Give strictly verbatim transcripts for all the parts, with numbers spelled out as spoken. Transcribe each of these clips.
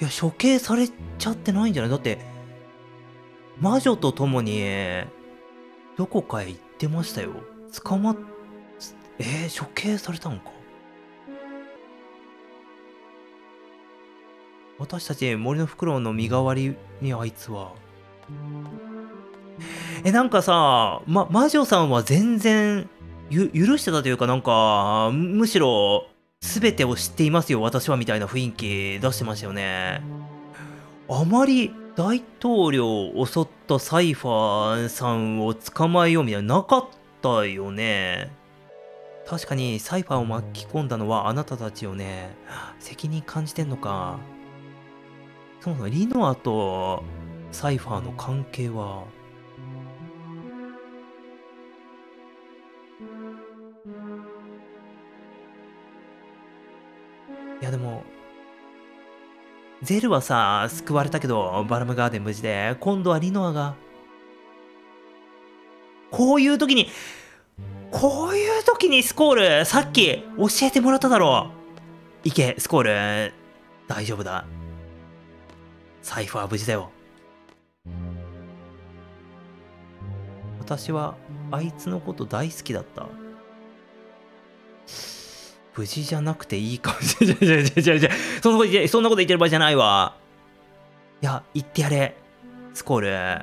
いや、処刑されちゃってないんじゃない？だって、魔女と共に、どこかへ行ってましたよ。捕まっ、えー、処刑されたのか。私たち森のフクロウの身代わりにあいつは。え、なんかさ、ま、魔女さんは全然、ゆ、許してたというかなんか、むしろ、すべてを知っていますよ、私はみたいな雰囲気出してましたよね。あまり大統領を襲ったサイファーさんを捕まえようみたいな、なかったよね。確かにサイファーを巻き込んだのはあなたたちよね。責任感じてんのか。そもそもリノアとサイファーの関係は、いやでも、ゼルはさ、救われたけど、バラムガーデン無事で、今度はリノアが、こういう時に、こういう時にスコール、さっき教えてもらっただろう。いけ、スコール、大丈夫だ。サイファー無事だよ。私は、あいつのこと大好きだった。無事じゃなくていいかもしれない。そんなこと言って、そんなこと言ってる場合じゃないわ。いや、言ってやれ。スコール。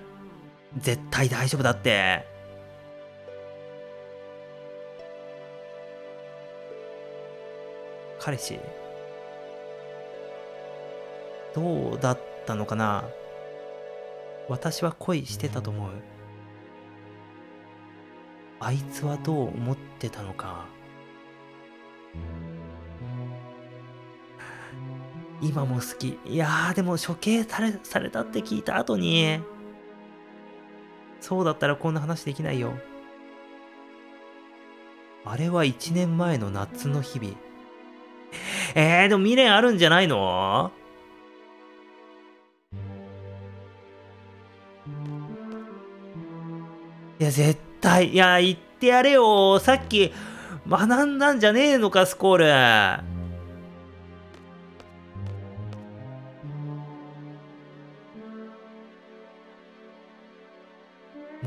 絶対大丈夫だって。彼氏。どうだったのかな？私は恋してたと思う。あいつはどう思ってたのか。今も好き。いやーでも処刑され、されたって聞いた後に、そうだったらこんな話できないよ。あれはいちねんまえの夏の日々。えー、でも未練あるんじゃないの？いや絶対、いや言ってやれよ。さっき学んだんじゃねえのかスコール。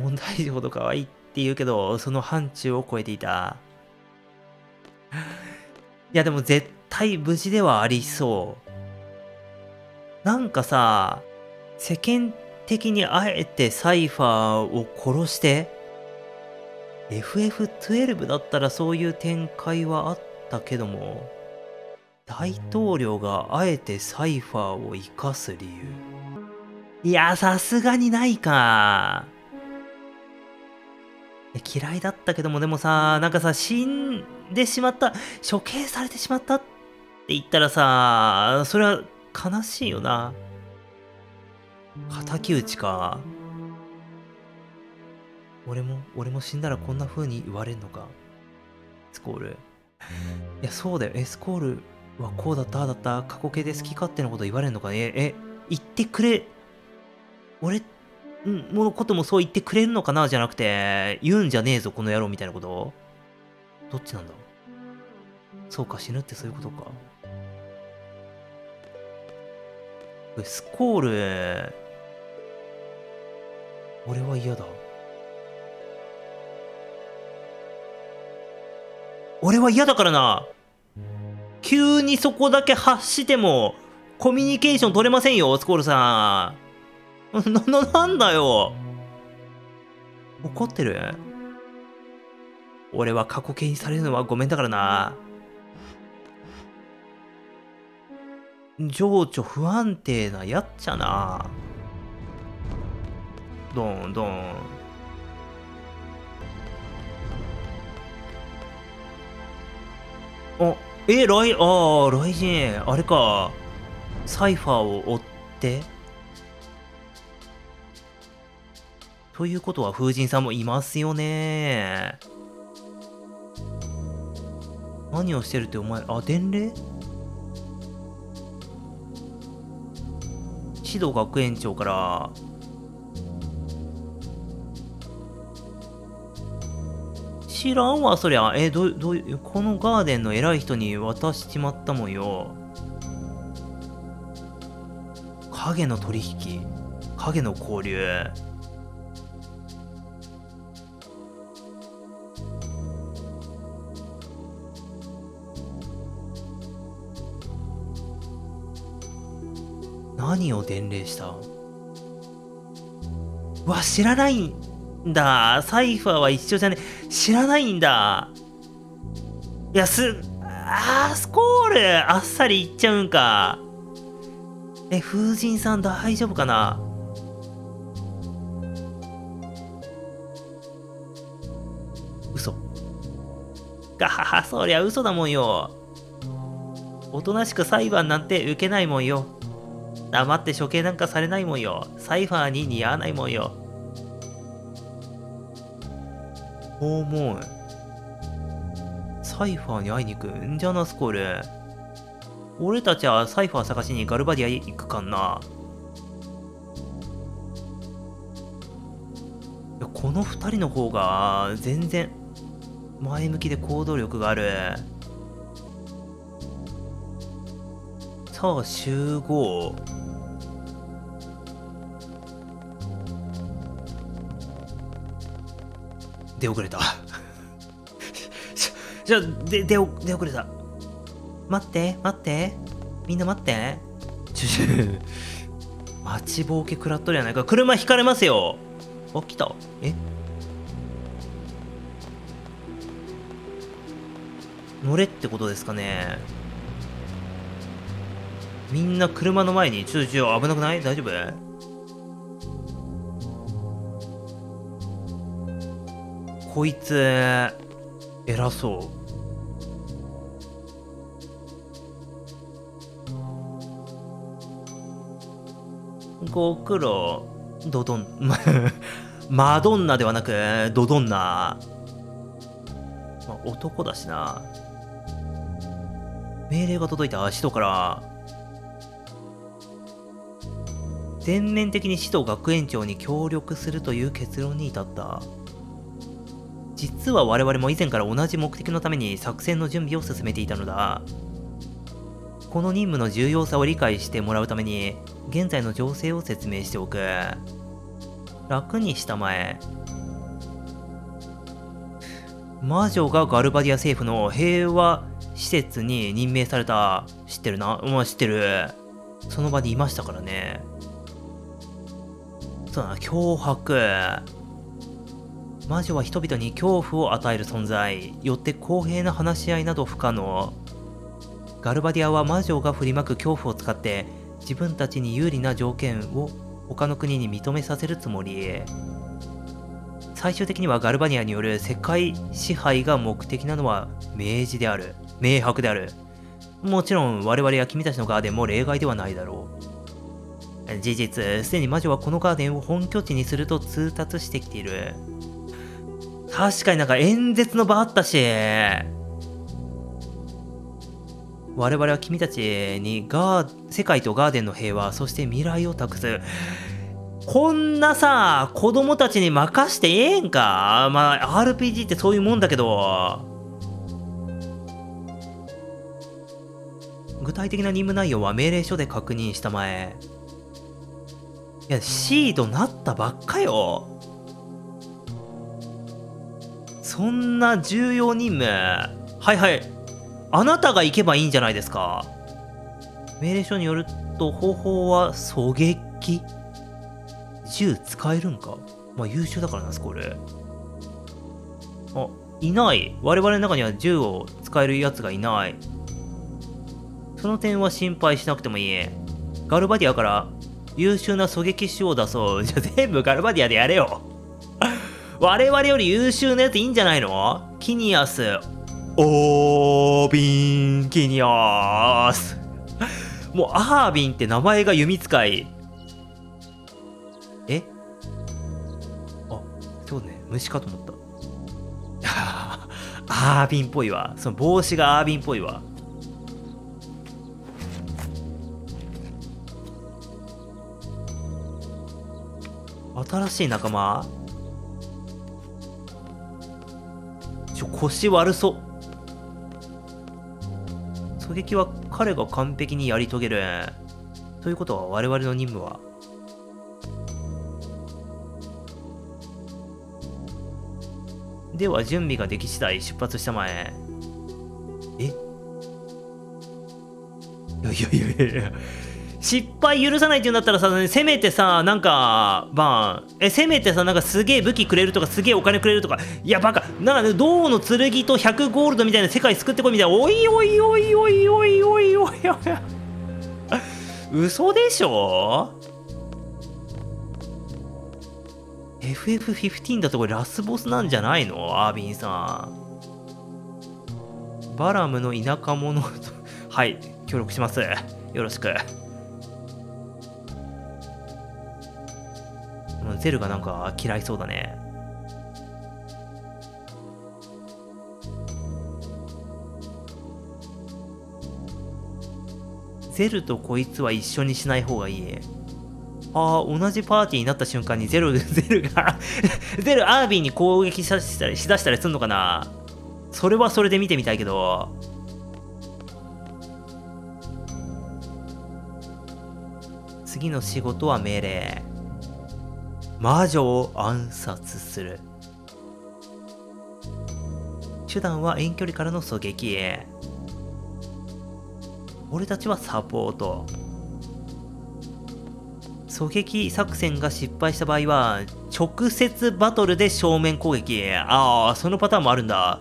問題児ほど可愛いって言うけど、その範疇を超えていた。いやでも絶対無事ではありそう。なんかさ、世間的にあえてサイファーを殺して、エフエフじゅうに だったらそういう展開はあったけども、大統領があえてサイファーを生かす理由。いや、さすがにないか。嫌いだったけども、でもさ、なんかさ、死んでしまった、処刑されてしまったって言ったらさ、それは悲しいよな。敵討ちか。俺も、俺も死んだらこんな風に言われんのか。スコール。いや、そうだよ。え、スコールはこうだった、ああだった、過去形で好き勝手なこと言われんのかね。え、言ってくれ。俺って、んものこともそう言ってくれるのかなじゃなくて、言うんじゃねえぞこの野郎みたいなこと。どっちなんだ。そうか、死ぬってそういうことか。スコール、俺は嫌だ。俺は嫌だからな。急にそこだけ発してもコミュニケーション取れませんよスコールさん。な、な、なんだよ。怒ってる？俺は過去形にされるのはごめんだからな。情緒不安定なやっちゃな。どんどん。あ、え、ライ、あー、ライジン、あれか。サイファーを追ってということは風神さんもいますよね。何をしてるってお前、あ、伝令？指導学園長から知らんわそりゃ。え、どどうこのガーデンの偉い人に渡しちまったもんよ。影の取引、影の交流。何を伝令した？うわ、知らないんだ。サイファーは一緒じゃねえ。知らないんだ。いや、す、あー、スコールあっさりいっちゃうんか。え、風神さん大丈夫かな？嘘。ガハハ、そりゃ嘘だもんよ。おとなしく裁判なんて受けないもんよ。黙って処刑なんかされないもんよ。サイファーに似合わないもんよ。訪問。サイファーに会いに行くんじゃな、スコール。俺たちはサイファー探しにガルバディアへ行くかな。いや、この二人の方が全然前向きで行動力がある。さあ、集合。出遅れた。じゃ、で、出遅れた。待って、待って。みんな待って。ちょ、ちょ、待ちぼうけ食らっとるやないか。車引かれますよ。あ、来た。え？乗れってことですかね。みんな車の前に、ちょ、ちょ、危なくない？大丈夫？こいつ、偉そう。ご苦労、ドドン、マドンナではなく、ドドンナ。まあ、男だしな。命令が届いた、使徒から。全面的に使徒学園長に協力するという結論に至った。実は我々も以前から同じ目的のために作戦の準備を進めていたのだ。この任務の重要さを理解してもらうために、現在の情勢を説明しておく。楽にしたまえ。魔女がガルバディア政府の平和施設に任命された。知ってるな。うん、知ってる。その場にいましたからね。そうだな、脅迫。魔女は人々に恐怖を与える存在。よって公平な話し合いなど不可能。ガルバディアは魔女が振りまく恐怖を使って、自分たちに有利な条件を他の国に認めさせるつもり。最終的にはガルバニアによる世界支配が目的なのは明示である。明白である。もちろん我々や君たちのガーデンも例外ではないだろう。事実、すでに魔女はこのガーデンを本拠地にすると通達してきている。確かになんか演説の場あったし。我々は君たちにガー世界とガーデンの平和、そして未来を託す。こんなさ、子供たちに任してええんか？まあ、アールピージー ってそういうもんだけど。具体的な任務内容は命令書で確認したまえ。いや、シードなったばっかよ。そんな重要任務。はいはい。あなたが行けばいいんじゃないですか。命令書によると方法は狙撃。銃使えるんか。まあ優秀だからな、スコール。あ、いない。我々の中には銃を使えるやつがいない。その点は心配しなくてもいい。ガルバディアから優秀な狙撃手を出そう。じゃあ全部ガルバディアでやれよ。我々より優秀なやついいんじゃないの？キニアス。オービン、キニアース。もう、アービンって名前が弓使い。え？あ、そうね。虫かと思った。アービンっぽいわ。その帽子がアービンっぽいわ。新しい仲間？ちょ、腰悪そう。狙撃は彼が完璧にやり遂げる。狙ということは我々の任務はでは準備ができ次第出発したまえ。え？いやいやいやいや失敗許さないって言うんだったらさ、せめてさ、なんか、バーン。え、せめてさ、なんかすげえ武器くれるとか、すげえお金くれるとか、いや、バカ、なんか、銅の剣とひゃくゴールドみたいな世界救ってこいみたいな、おいおいおいおいおいおいおいおい。嘘でしょ エフエフフィフティーン だとこれラスボスなんじゃないのアービンさん。バラムの田舎者と、はい、協力します。よろしく。ゼルがなんか嫌いそうだね。ゼルとこいつは一緒にしない方がいい。ああ、同じパーティーになった瞬間にゼル、ゼルが、ゼル、アービーに攻撃しだしたり、しだしたりすんのかな？それはそれで見てみたいけど。次の仕事は命令。魔女を暗殺する。手段は遠距離からの狙撃。俺たちはサポート。狙撃作戦が失敗した場合は直接バトルで正面攻撃。ああ、そのパターンもあるんだ。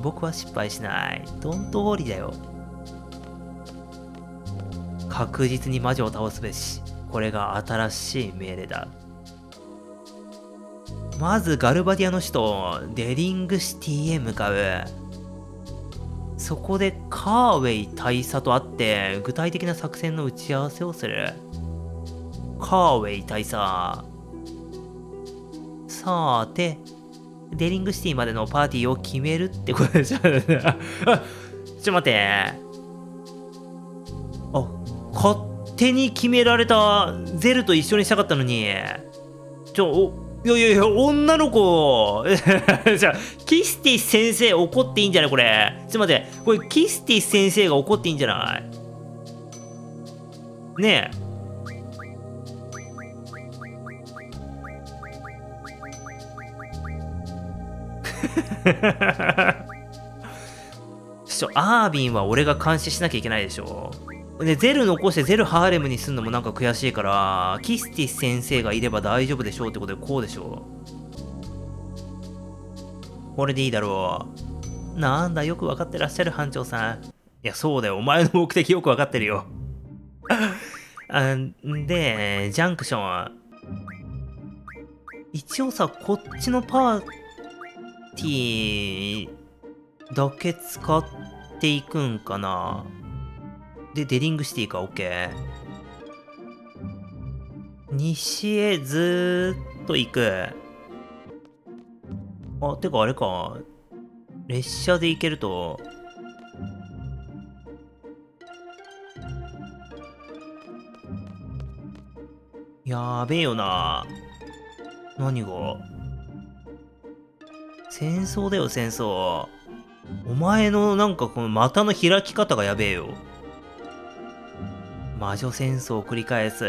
僕は失敗しない。ドントウォリーだよ。確実に魔女を倒すべし。これが新しい命令だ。まずガルバディアの首都デリングシティへ向かう。そこでカーウェイ大佐と会って具体的な作戦の打ち合わせをする。カーウェイ大佐、さーてデリングシティまでのパーティーを決めるってことでしょ。ちょっと待って、あ、勝った手に決められた。ゼルと一緒にしたかったのに。ちょ、お、いやいやいや、女の子。じゃあ、キスティ先生怒っていいんじゃないこれ。ちょっと待って、これキスティ先生が怒っていいんじゃないねえ。ちょ、アービンは俺が監視しなきゃいけないでしょ。でゼル残してゼルハーレムにすんのもなんか悔しいから、キスティス先生がいれば大丈夫でしょうってことでこうでしょう。これでいいだろう。なんだ、よく分かってらっしゃる班長さん。いやそうだよ、お前の目的よく分かってるよ。あんでジャンクション、一応さこっちのパーティーだけ使っていくんかな。で、デリングシティか、オッケー。西へずーっと行く。あ、てかあれか。列車で行けると。やべえよな。何が？戦争だよ、戦争。お前のなんかこの股の開き方がやべえよ。魔女戦争を繰り返す。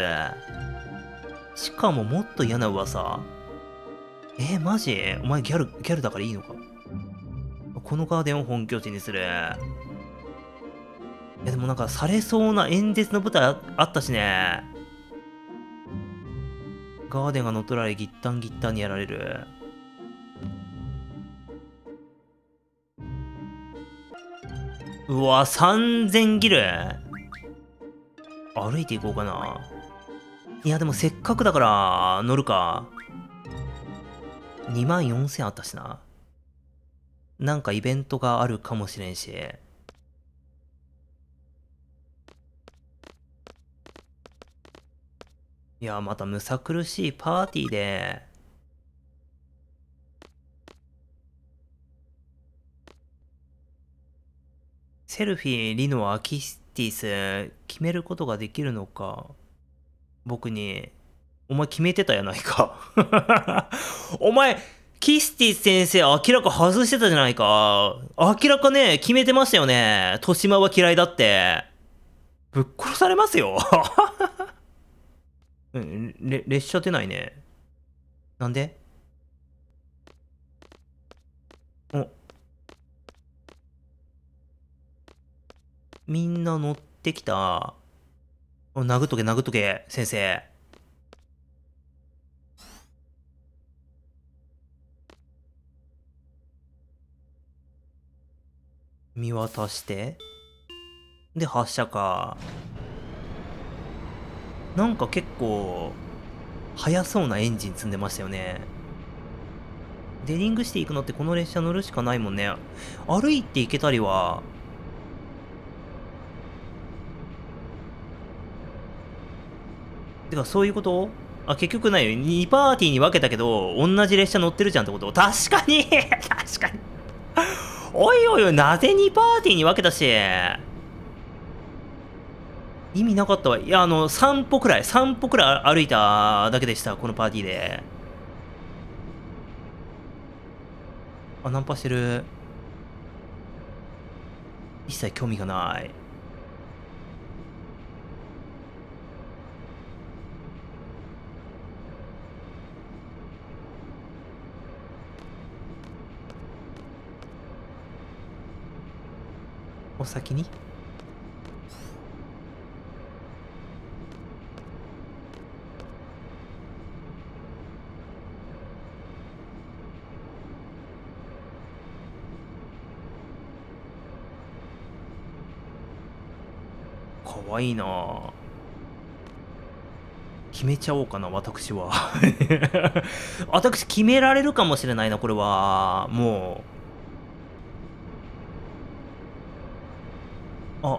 しかももっと嫌な噂。え、マジ？お前ギャル、ギャルだからいいのか。このガーデンを本拠地にする。いやでもなんかされそうな演説の舞台あったしね。ガーデンが乗っ取られギッタンギッタンにやられる。うわ、さんぜんギル。歩いていこうかな。いやでもせっかくだから乗るか。にまんよんせんあったしな。なんかイベントがあるかもしれんし。いやまたむさ苦しいパーティーで。セルフィーリノアキスティス決めることができるのか。僕にお前決めてたやないか。お前キスティス先生明らか外してたじゃないか。明らかね決めてましたよね。豊島は嫌いだって。ぶっ殺されますよ。うん、れ列車出ないね。なんで？お。みんな乗ってきた。お、殴っとけ、殴っとけ、先生。見渡して。で、発射か。なんか結構、速そうなエンジン積んでましたよね。デリングしていくのってこの列車乗るしかないもんね。歩いて行けたりは。てか、そういうこと？あ、結局ないよ。にパーティーに分けたけど、同じ列車乗ってるじゃんってこと？確かに確かにおいおいおい、なぜにパーティーに分けたし。意味なかったわ。いや、あの、散歩くらい、散歩くらい歩いただけでした、このパーティーで。あ、ナンパしてる。一切興味がない。お先にかわいいなぁ。決めちゃおうかな、私は。私決められるかもしれないな、これは。もう。あ、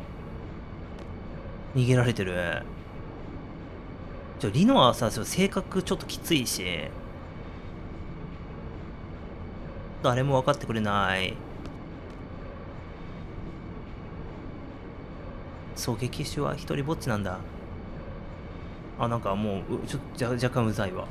逃げられてる。ちょ、リノアさ、性格ちょっときついし。誰も分かってくれない。狙撃手は一人ぼっちなんだ。あ、なんかもう、うちょっと若干うざいわ。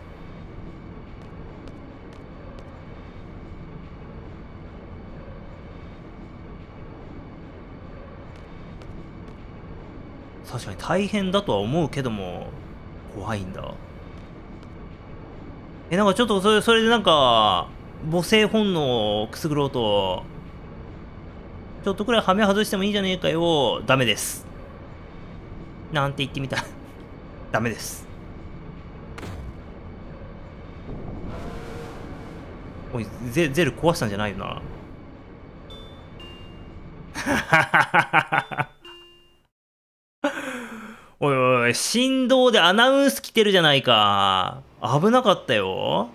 確かに大変だとは思うけども、怖いんだ。え、なんかちょっとそれ、それでなんか、母性本能をくすぐろうと、ちょっとくらいはめ外してもいいじゃねえかよ。ダメです。なんて言ってみた。ダメです。おい、ゼ、ゼル壊したんじゃないよな。おいおい、振動でアナウンス来てるじゃないか。危なかったよ。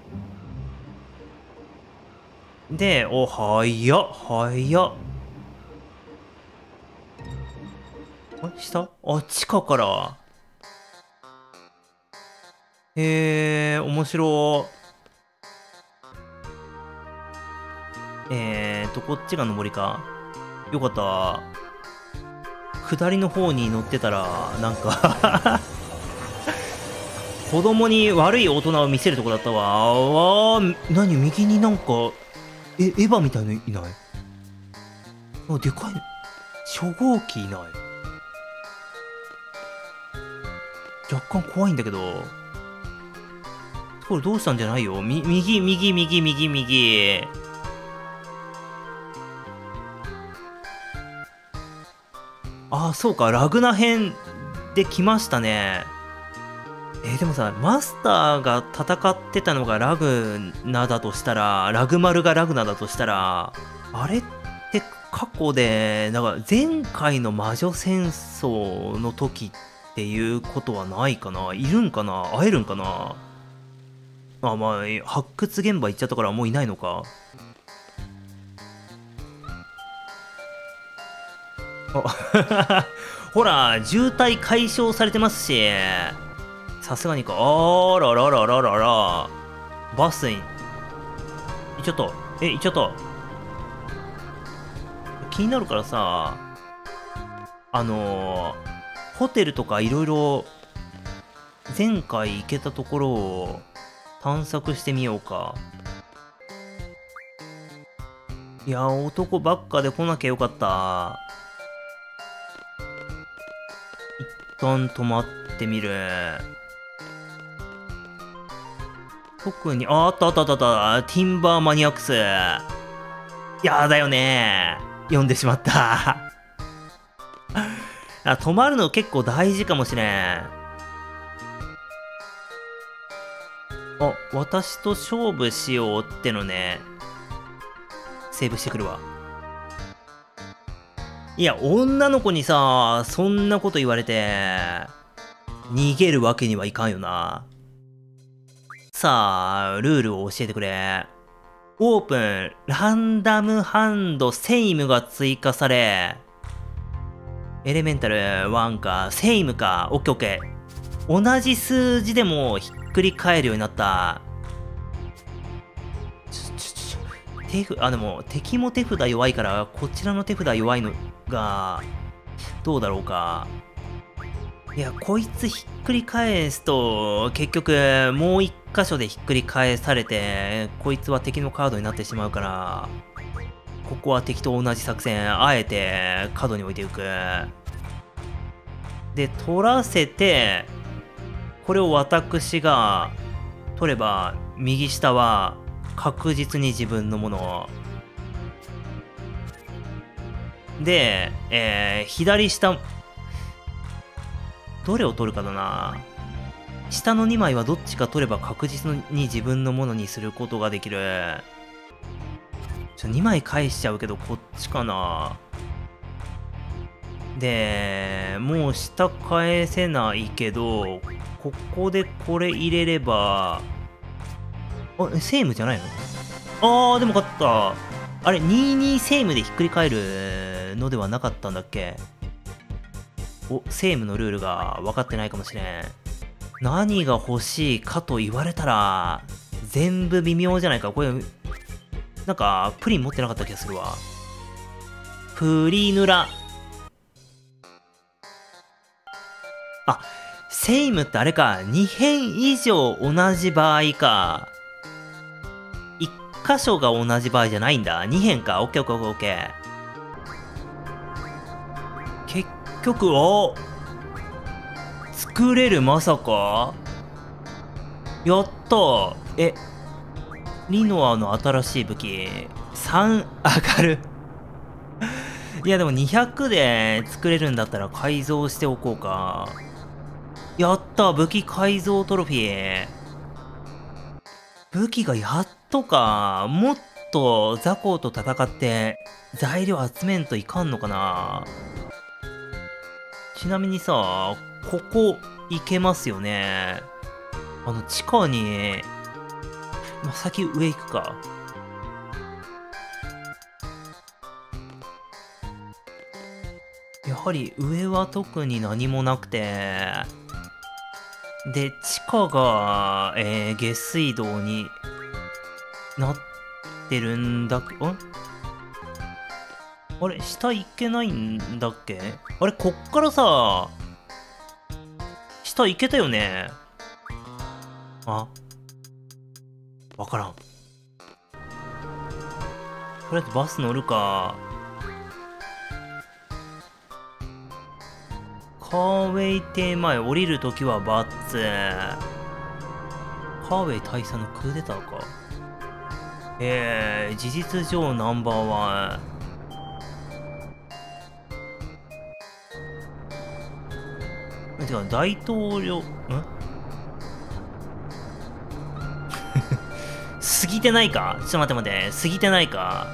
で、お、はや、はや。あ、下？あ、地下から。へえ、面白い。えーと、こっちが上りか。よかった。下りの方に乗ってたら、なんか、子供に悪い大人を見せるとこだったわ。わー、何、右になんか、え、エヴァみたいのいない？あ、でかい。初号機いない。若干怖いんだけど。これどうしたんじゃないよ。み、右、右、右、右、右。ああ、そうか。ラグナ編で来ましたね。えー、でもさ、マスターが戦ってたのがラグナだとしたら、ラグマルがラグナだとしたら、あれって過去で、だから前回の魔女戦争の時って、っていうことはないかな。いるんかな、会えるんかな。あ、まあ発掘現場行っちゃったからもういないのか。あほら、渋滞解消されてますし、さすがにか。あらららららら、バスに行っちゃった。え、行っちゃった。気になるからさ、あのーホテルとかいろいろ前回行けたところを探索してみようか。いや、男ばっかで来なきゃよかった。行っ旦止まってみる。特に、あ、あったあったあったあった。ティンバーマニアックス。いやだよねー。読んでしまった。あ、止まるの結構大事かもしれん。あ、私と勝負しようってのね。セーブしてくるわ。いや、女の子にさ、そんなこと言われて、逃げるわけにはいかんよな。さあ、ルールを教えてくれ。オープン、ランダムハンド、セイムが追加され、エレメンタルいちか、セイムか、オッケーオッケー。同じ数字でもひっくり返るようになった。ちょちょちょ、手札、あ、でも敵も手札弱いから、こちらの手札弱いのが、どうだろうか。いや、こいつひっくり返すと、結局、もう一箇所でひっくり返されて、こいつは敵のカードになってしまうから、ここは敵と同じ作戦、あえて角に置いていく。で、取らせて、これを私が取れば、右下は確実に自分のもの。で、えー、左下、どれを取るかだな。下のにまいはどっちか取れば確実に自分のものにすることができる。ちょ、にまい返しちゃうけど、こっちかな。で、もう下返せないけど、ここでこれ入れれば、あ、セームじゃないの？あー、でも勝った。あれ、ににセームでひっくり返るのではなかったんだっけ？お、セームのルールが分かってないかもしれん。何が欲しいかと言われたら、全部微妙じゃないか。これ、なんか、プリン持ってなかった気がするわ。プリヌラ。あ、セイムってあれか。に辺以上同じ場合か。いっ箇所が同じ場合じゃないんだ。に辺か。オッケーオッケーオッケー。結局、お、作れる、まさか。やったー。え、リノアの新しい武器、さん上がる。いや、でもにひゃくで作れるんだったら改造しておこうか。やった、武器改造トロフィー。武器がやっとか。もっと雑魚と戦って材料集めんといかんのかな。ちなみにさ、ここ行けますよね。あの、地下に、ま、先上行くか。やはり上は特に何もなくて、で、地下が、えー、下水道になってるんだっけ。んあれ、下行けないんだっけ。あれ、こっからさ、下行けたよね。あ、わからん。とりあえずバス乗るか。カーウェイ邸前降りるときはバッツ。カーウェイ大佐のクーデターか。えー、事実上ナンバーワン。てか、大統領、ん過ぎてないか。ちょっと待って待って、過ぎてないか。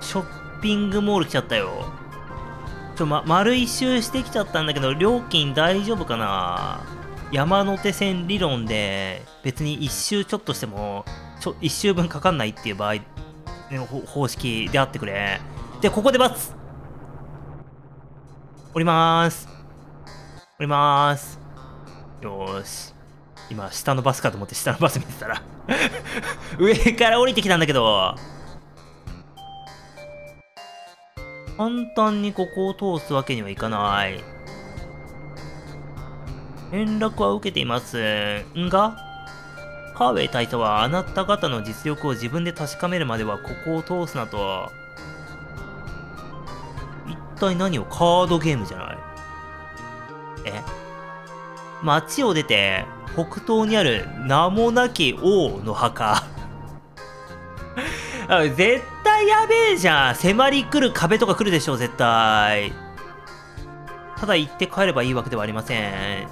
ショッピングモール来ちゃったよ。ちょ、ま、丸一周してきちゃったんだけど、料金大丈夫かな。山手線理論で、別に一周ちょっとしても、ちょ、一周分かかんないっていう場合の方式であってくれ。で、ここでバツ降りまーす。降りまーす。よーし。今、下のバスかと思って下のバス見てたら、上から降りてきたんだけど、簡単にここを通すわけにはいかない。連絡は受けていますが、カーウェイ大佐はあなた方の実力を自分で確かめるまではここを通すなと。一体何を、カードゲームじゃない。町を出て北東にある名もなき王の墓絶対やべえじゃん。迫り来る壁とか来るでしょ絶対。ただ行って帰ればいいわけではありません。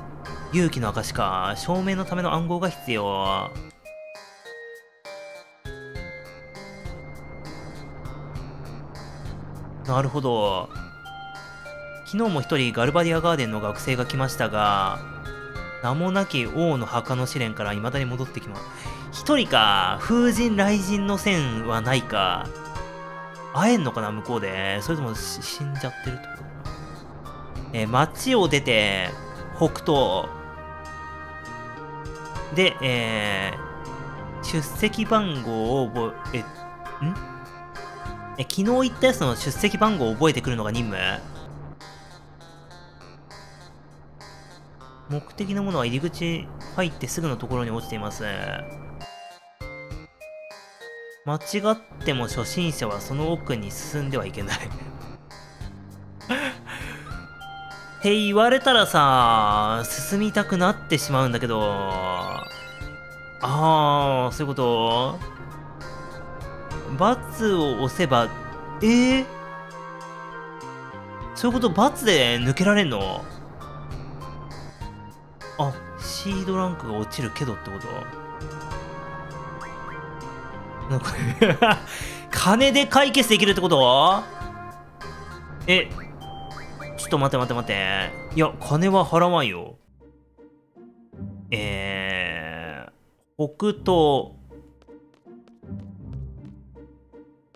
勇気の証か。証明のための暗号が必要。なるほど。昨日も一人ガルバディアガーデンの学生が来ましたが、名もなき王の墓の試練から未だに戻ってきます。一人か。風神雷神の線はないか。会えんのかな向こうで。それとも死んじゃってるってことか。えー、町を出て北東で、えー、出席番号を覚え、えんえ昨日言ったやつの出席番号を覚えてくるのが任務。目的のものは入り口入ってすぐのところに落ちています。間違っても初心者はその奥に進んではいけないって言われたらさ、進みたくなってしまうんだけど。ああ、そういうこと。×を押せば、えー、そういうこと。×で抜けられんの。あ、シードランクが落ちるけどってことなんか金で解決できるってこと。え、ちょっと待って待って待って。いや、金は払わんよ。えー、北東。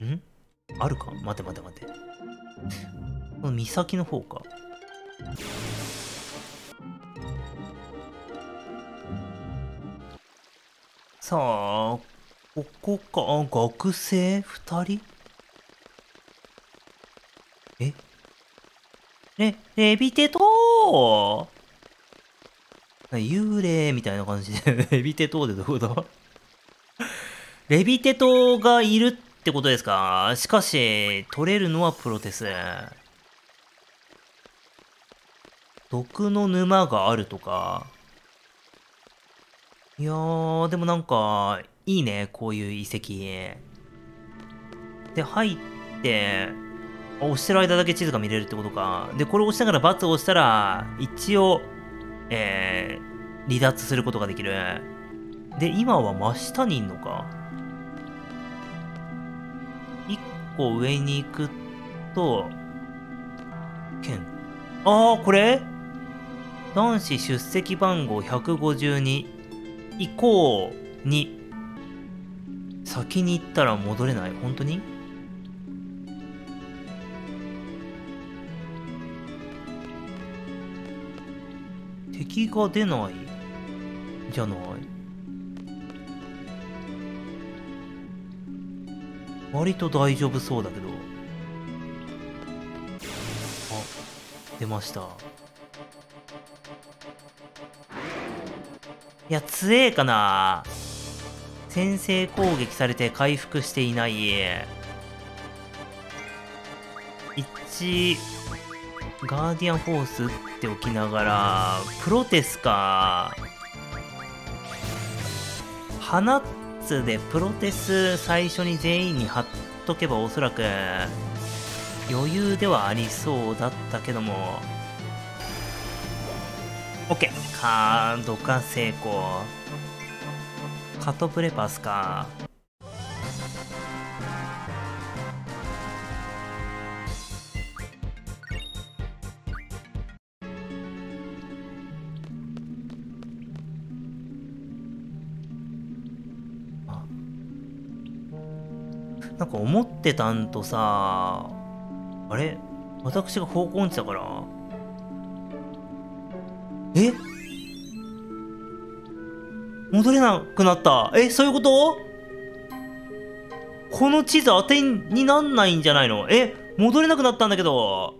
ん？あるか？待って待って待って。この岬の方か。さあ、ここか。学生ふたり？え？レ、レビテトー！幽霊みたいな感じで、レビテトーでどういうこと？レビテトーがいるってことですか？しかし、取れるのはプロテス。毒の沼があるとか。いやー、でもなんか、いいね、こういう遺跡。で、入って、押してる間だけ地図が見れるってことか。で、これを押しながら×を押したら、一応、えー、離脱することができる。で、今は真下にいんのか。一個上に行くと、剣。あー、これ？男子出席番号ひゃくごじゅうに。以降に先に行ったら戻れない。本当に？敵が出ないじゃない。割と大丈夫そうだけど。あ、出ました。いや、強えかな。先制攻撃されて回復していない。いちガーディアンフォース打っておきながらプロテスか。放つでプロテス最初に全員に貼っとけばおそらく余裕ではありそうだったけども。オッケー。カードが成功。カトプレパスか。あ、なんか思ってたんとさ、あれ、私が方向音痴だから。え、戻れなくなった。え、そういうこと？この地図当てになんないんじゃないの？え、戻れなくなったんだけど。